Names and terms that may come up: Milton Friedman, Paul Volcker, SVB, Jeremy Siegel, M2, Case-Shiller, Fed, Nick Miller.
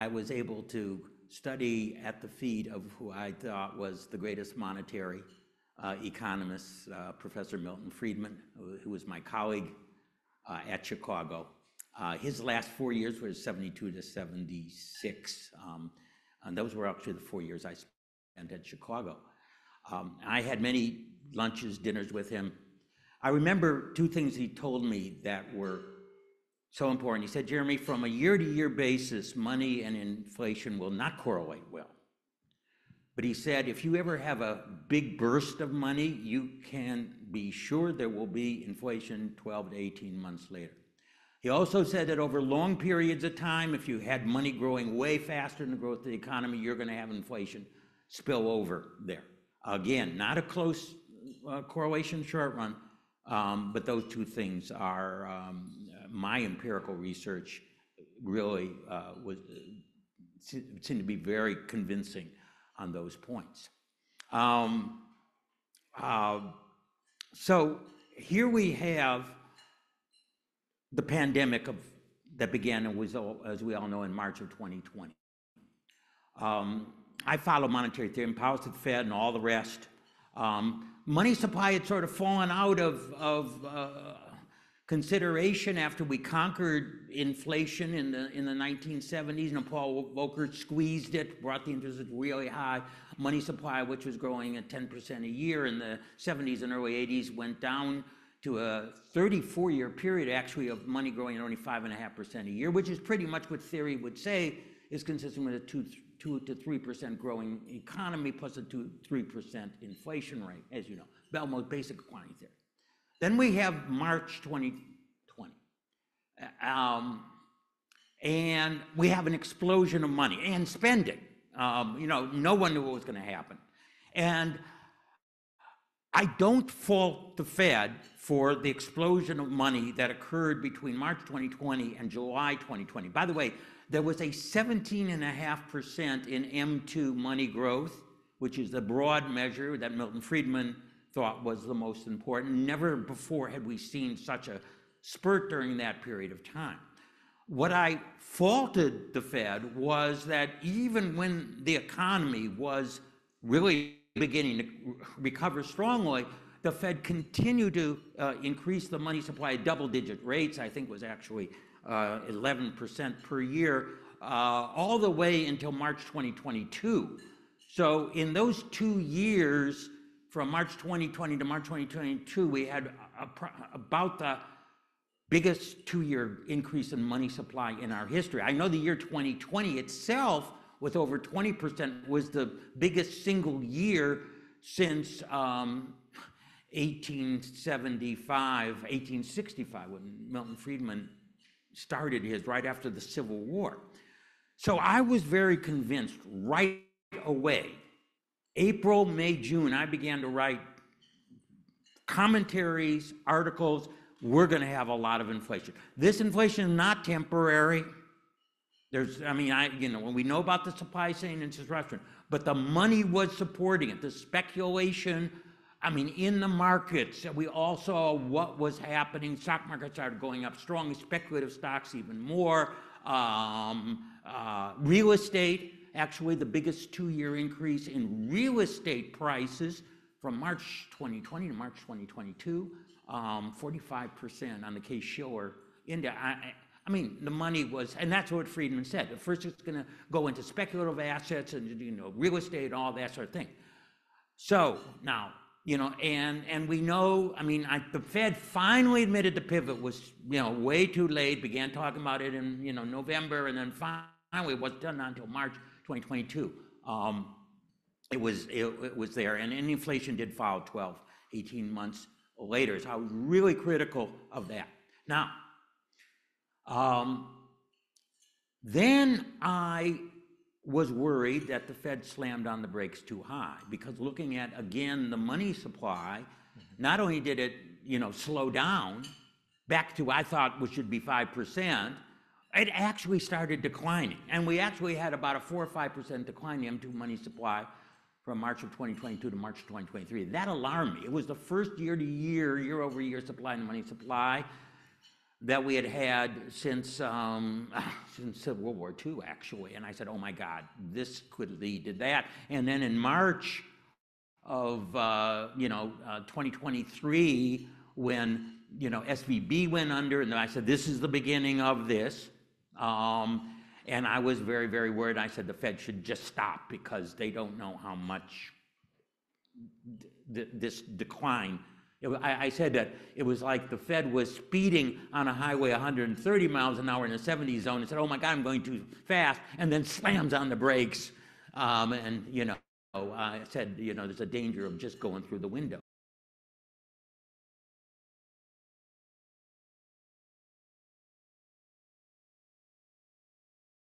I was able to study at the feet of who I thought was the greatest monetary economist, Professor Milton Friedman, who was my colleague at Chicago. His last 4 years was 72 to 76, and those were actually the 4 years I spent at Chicago. I had many lunches, dinners with him. I remember two things he told me that were so important. He said, Jeremy, from a year-to-year basis, money and inflation will not correlate well. But he said, if you ever have a big burst of money, you can be sure there will be inflation 12 to 18 months later. He also said that over long periods of time, if you had money growing way faster than the growth of the economy, you're going to have inflation spill over there. Again, not a close correlation short run, but those two things are my empirical research really seemed to be very convincing on those points. So here we have the pandemic that began, and was, as we all know, in March of 2020. I follow monetary theory and powers of the Fed and all the rest. Money supply had sort of fallen out of consideration after we conquered inflation in the 1970s, and Paul Volcker squeezed it, brought the interest rates really high. Money supply, which was growing at 10% a year in the 70s and early 80s, went down to a 34-year period actually of money growing at only 5.5% a year, which is pretty much what theory would say is consistent with a 2 to 3% growing economy plus a 2-3% inflation rate, as you know, Belmo's basic quantity theory. Then we have March 2020, and we have an explosion of money and spending. You know, no one knew what was going to happen, and I don't fault the Fed for the explosion of money that occurred between March 2020 and July 2020. By the way, there was a 17.5% in M2 money growth, which is the broad measure that Milton Friedman thought was the most important. Never before had we seen such a spurt during that period of time. What I faulted the Fed was that even when the economy was really beginning to recover strongly, the Fed continued to increase the money supply at double-digit rates. I think it was actually 11% per year, all the way until March 2022. So in those 2 years, from March 2020 to March 2022, we had about the biggest two-year increase in money supply in our history. I know the year 2020 itself, with over 20%, was the biggest single year since 1865, when Milton Friedman started his, right after the Civil War. So I was very convinced right away. April, May, June, I began to write commentaries, articles. We're going to have a lot of inflation. This inflation is not temporary. There's, I mean, you know, when we know about the supply chain and disruption, but the money was supporting it, the speculation, I mean, in the markets, we all saw what was happening. Stock markets started going up strongly, speculative stocks even more. Real estate, actually the biggest two-year increase in real estate prices from March 2020 to March 2022, 45% on the Case-Shiller index. I mean, the money was, and that's what Friedman said. At first, it's going to go into speculative assets and, you know, real estate and all that sort of thing. So now, you know, and we know, I mean, the Fed finally admitted the pivot was, you know, way too late, began talking about it in, you know, November, and then finally it wasn't done until March 2022. It was there, and inflation did follow 12, 18 months later. So I was really critical of that. Now, then I was worried that the Fed slammed on the brakes too high, because looking at, again, the money supply, not only did it, you know, slow down back to, I thought, which should be 5%, it actually started declining. And we actually had about a 4 or 5% decline in M2 money supply from March of 2022 to March of 2023. That alarmed me. It was the first year-to-year, year-over-year supply in the money supply. that we had had since World War II, actually. And I said, oh my God, this could lead to that. And then in March of 2023, when SVB went under, and I said, this is the beginning of this. And I was very, very worried. I said, the Fed should just stop because they don't know how much this decline. I said that it was like the Fed was speeding on a highway 130 miles an hour in the 70 zone and said, oh my God, I'm going too fast, and then slams on the brakes. And I said, there's a danger of just going through the window.